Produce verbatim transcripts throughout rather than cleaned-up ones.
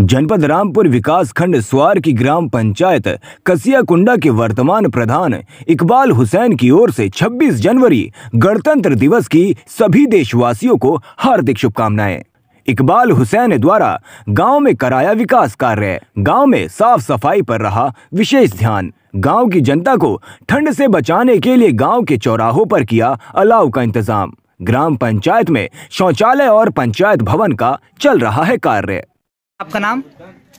जनपद रामपुर विकास खंड स्वार की ग्राम पंचायत कसिया कुंडा के वर्तमान प्रधान इकबाल हुसैन की ओर से छब्बीस जनवरी गणतंत्र दिवस की सभी देशवासियों को हार्दिक शुभकामनाएं। इकबाल हुसैन द्वारा गांव में कराया विकास कार्य, गांव में साफ सफाई पर रहा विशेष ध्यान, गांव की जनता को ठंड से बचाने के लिए गांव के चौराहों पर किया अलाव का इंतजाम, ग्राम पंचायत में शौचालय और पंचायत भवन का चल रहा है कार्य। आपका नाम?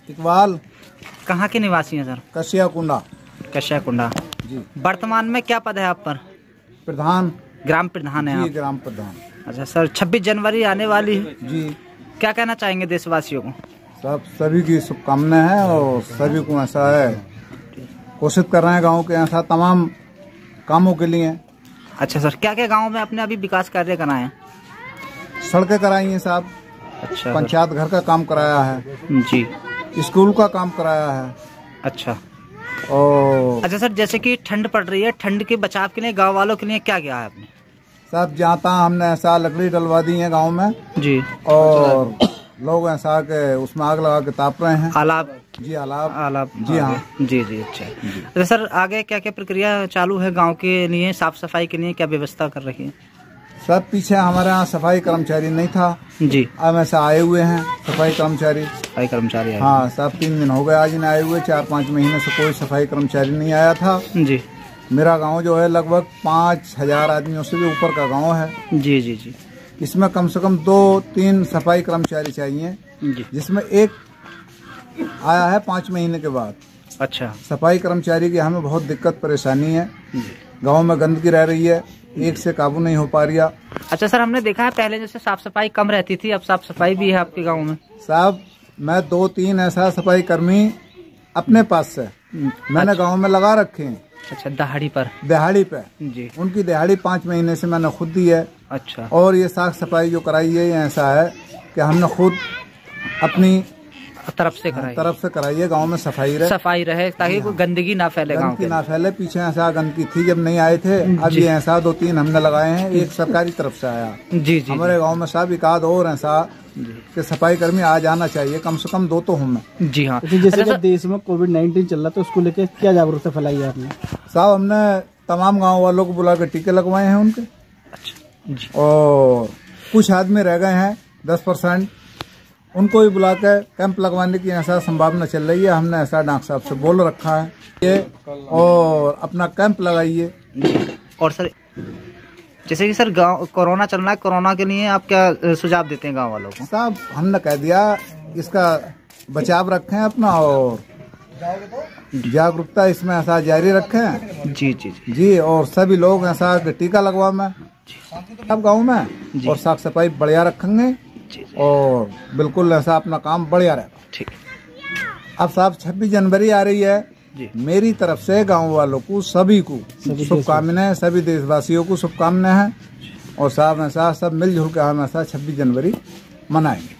इकबाल। कहाँ के निवासी हैं सर? कसिया कुंडा। कसिया कुंडा जी। वर्तमान में क्या पद है आप पर? प्रधान, ग्राम प्रधान है आप? ग्राम प्रधान। अच्छा सर, छब्बीस जनवरी आने वाली है जी, क्या कहना चाहेंगे देशवासियों को? सब सभी की शुभकामनाएं हैं और सभी को ऐसा है कोशिश कर रहे हैं गांव के ऐसा तमाम कामों के लिए। अच्छा सर, क्या क्या गांव में आपने अभी विकास कार्य कराए हैं? सड़कें कराई हैं साहब। अच्छा। पंचायत घर का काम कराया है जी, स्कूल का काम कराया है। अच्छा। और अच्छा सर, जैसे कि ठंड पड़ रही है, ठंड के बचाव के लिए गाँव वालों के लिए क्या किया है आपने? सब जाता हमने ऐसा लकड़ी डलवा दी है गांव में जी, और लोग ऐसा के उसमें आग लगा के ताप रहे हैं। आलाप जी, आलाप आलाप जी, हाँ जी जी। अच्छा जी। तो सर आगे क्या क्या प्रक्रिया चालू है गांव के लिए, साफ सफाई के लिए क्या व्यवस्था कर रही है? सब पीछे हमारे यहाँ सफाई कर्मचारी नहीं था जी, अब ऐसा आए हुए हैं सफाई कर्मचारी। सफाई कर्मचारी हाँ, सब तीन दिन हो गए आज आए हुए, चार पाँच महीने से कोई सफाई कर्मचारी नहीं आया था जी। मेरा गांव जो है लगभग पाँच हजार आदमियों से भी ऊपर का गांव है जी जी जी। इसमें कम से कम दो तीन सफाई कर्मचारी चाहिए जी, जिसमें एक आया है पाँच महीने के बाद। अच्छा। सफाई कर्मचारी की हमें बहुत दिक्कत परेशानी है, गांव में गंदगी रह रही है, एक से काबू नहीं हो पा रही है। अच्छा सर, हमने देखा है पहले जैसे साफ सफाई कम रहती थी, अब साफ सफाई भी है आपके गाँव में? साहब मैं दो तीन ऐसा सफाई कर्मी अपने पास से मैंने गाँव में लगा रखे हैं। अच्छा, दिहाड़ी पर? दिहाड़ी पे जी, उनकी दिहाड़ी पाँच महीने से मैंने खुद दी है। अच्छा। और ये साफ सफाई जो कराई है ये ऐसा है कि हमने खुद अपनी तरफ से कराई तरफ से कराई है, गांव में सफाई रहे सफाई रहे ताकि कोई गंदगी ना फैले, गंदगी ना फैले। पीछे ऐसा गंदगी थी जब नहीं आए थे, अब ये ऐसा दो तीन हमने लगाए हैं, एक सरकारी तरफ से आया जी जी। हमारे गाँव में साहब एक आध और ऐसा कि सफाई कर्मी आ जाना चाहिए, कम से कम दो तो हमें जी हाँ। जैसे कि देश में कोविड उन्नीस चल रहा, तो उसको लेके क्या जागरूकता फैलाई है आपने? साहब हमने तमाम गांव वालों को बुला कर टीके लगवाए हैं उनके। अच्छा जी। और कुछ आदमी रह गए हैं दस परसेंट, उनको भी बुला कर कैंप लगवाने की ऐसा संभावना चल रही है। हमने ऐसा डॉक्टर साहब से बोल रखा है ये, और अपना कैंप लगाइए। और सर जैसे कि सर गांव कोरोना चल रहा है, कोरोना के लिए आप क्या सुझाव देते हैं गांव वालों को? साहब हमने कह दिया इसका बचाव रखें अपना, और जागरूकता इसमें ऐसा जारी रखें जी जी जी जी। और सभी लोग ऐसा टीका लगवा में सब गांव में, और साफ सफाई बढ़िया रखेंगे और बिल्कुल ऐसा अपना काम बढ़िया रहेगा। ठीक। अब साहब छब्बीस जनवरी आ रही है, मेरी तरफ से गांव वालों को सभी को शुभकामनाएं, सभी देशवासियों को शुभकामनाएं हैं, और साहब ऐसा सब मिलजुल के हम ऐसा छब्बीस जनवरी मनाएंगे।